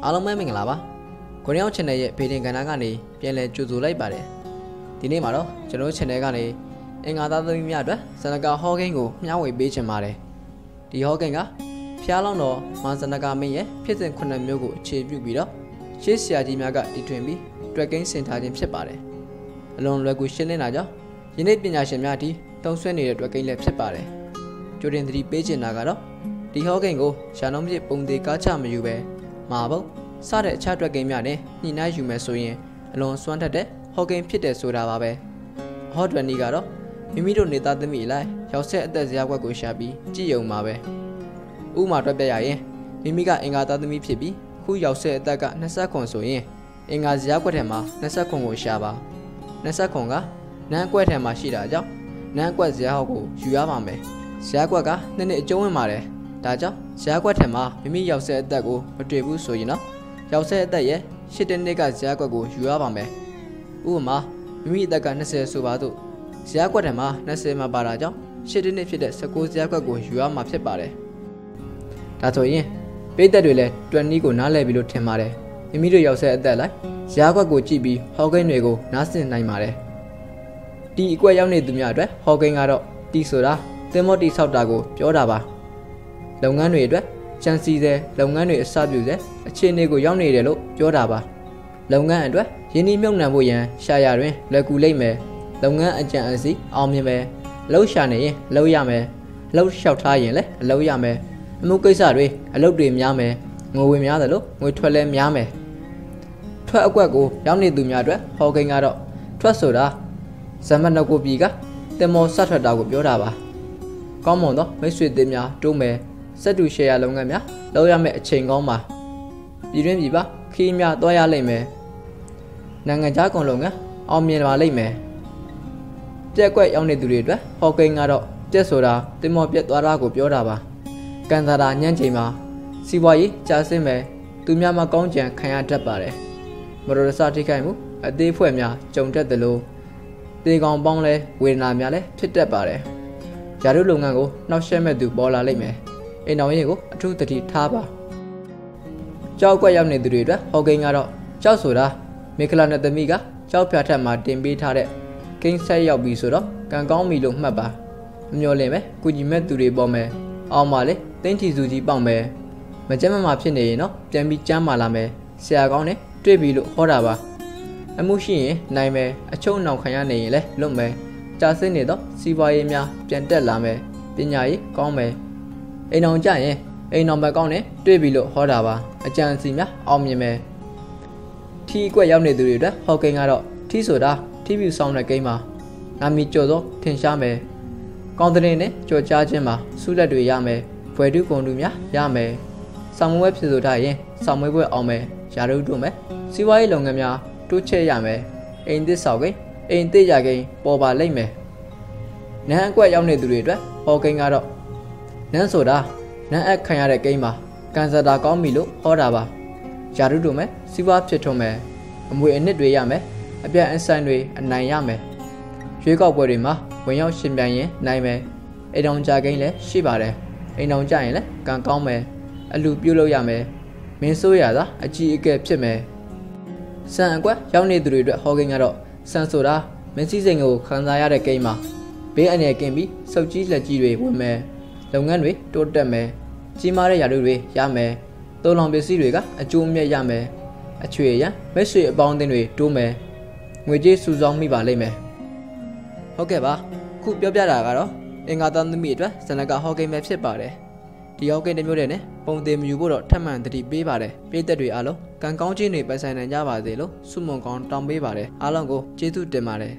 Alhamdulillah mengelaba. Kurniaw channel ye pilihan kanan kani pilihan judulai bare. Dini maro channel channel kani engada tu miada senaga hoki ngu miawi bece mare. Di hoki nga pialan lo masenaga menye pieten kunan miogu cebu biro cesia di miaga dituembi dragon sentarin separe. Alon lagu channel aja. Ini punya channel di tongsuan ini dragon lep separe. Jodoh diri bece naga lo. Di hoki ngu channel je pungde kaca miube. Mabuk, sare chatwa game yane, nina yume soye, alon suan tade, hoking pite sura babe. Hodwa nigaro, mimiro nita demi lai, yau se de ziagwa gushabi, jiyo mabe. Uma rabe yaye, mimiga engata demi pibi, ku yau se daga nasa konsoye, enga ziagwa tema, nasa kongo shaba. Nasa konga, nankwe tema shida jau, nankwe ziago, yuabambe. Ziagwa ga, nene jowe mare. Daja, siapa tema, mimi yau se dago, berdebu soyina, yau se daye, siden nega siapa go jua bambe. Uma, mimi daga nase subatu, siapa tema nase ma baraja, siden nefide seko siapa go jua mapse bare. Datoye, beda dule, tuan nigo nale bilu temare, mimi do yau se dalai, siapa go cibi, hoge nego, nasin naimare. Di ikwa yau ne dumia dwe, hoge ngaro, di sura, temo di saudago, jodaba. Laungan itu, chansi deh, laungan itu sabu deh, aceh nego yang ni deh jodaba. Laungan itu, ini memang nampunya, saya deh, lagu leme, laungan aja asih, amnya me, lau shane, lau yame, lau shawtay leh, lau yame, mukai sari, lau dream yame, ngui mian deh, ngui tualem yame. Tual aku aku, yang ni dunia deh, hoki ngarok, tual sudah, sama naku biga, temo satu dagu jodaba. Kamu deh, masih demnya, jume. Satu saya lawannya, lawan me cengong mah. Biar biar, kimia doa leme. Nangan jago lawannya, amir malai me. Jago yang ni dulu deh, hoki ngarok, jasora, temu biar doa ragu biar apa. Kandara nyanyi mah, siwai jasa me, tu mia mah kongjian kaya terpare. Merasa dikamu, adi punya jomjat dulu. Dikong bang le, wina mia le, terpare. Jadi lawannya aku, nafsu me tu bola leme. Enaknya aku tuh tadi thapa. Jauh kau yang ni dulu deh, hoki ngarok, jauh sudah. Mekalan ada miga, jauh piata matiin bicara. Kini saya jauh bisudah, kangkang milung maba. Menyoleme, kujimet dulu bome. Amale, tenti zuji bome. Macam apa sih ni? No, jambi jam malame. Siapa ni? Tuh bilu horaba. Amusiye, naime, acau naukanya ni leh lume. Jasa ni doh, siwai mia, jantel lame, pinjai kame. Enam jaya, enam macam ni, dua bilu horaba, ajaran siapa omnya. Ti gua yang ni dulu deh, hoki ngarok, ti sudah, ti bilu sauna kima. Kami jodoh, tensa me. Konten ni jodoh jema, sudah dua jame, perlu kondumnya jame. Semua web sudah ye, semua web ome, jaru dua me, siwai longganya tu ceh jame. Ente sawi, ente jagai, boba leh me. Nah gua yang ni dulu deh, hoki ngarok. Nan sudah, nan akhirnya dekima, kan sudah kau milu horaba. Jaru dome, siapa cethome, mui ini dua jame, abia insan dua enam jame. Jika kau berima, banyak simpannya naime, enam jaga ini siapa le, enam jaga ini kan kau me, alu bilu jame, mensu jada aji ikep jame. San aku yang ni dulu dua hoki ngarok, san sudah, mensi jengu kan saya dekima, biarnya kami suci lagi dua me. Laungan we, total me, cimara jaru we, jame, tolong besi we ka, acumnya jame, acue ya, mesu bangten we, jume, muji suzong mi balai me. Oke ba, ku biar agaro, ingatan demi itu, senaga hoki mepsi bare, di hoki demi udah ne, bangten muburo teman dari bi bare, beda dui alo, kan kau cini pasai nanya bare lo, semua kau tambah bare, alangko jitu demare.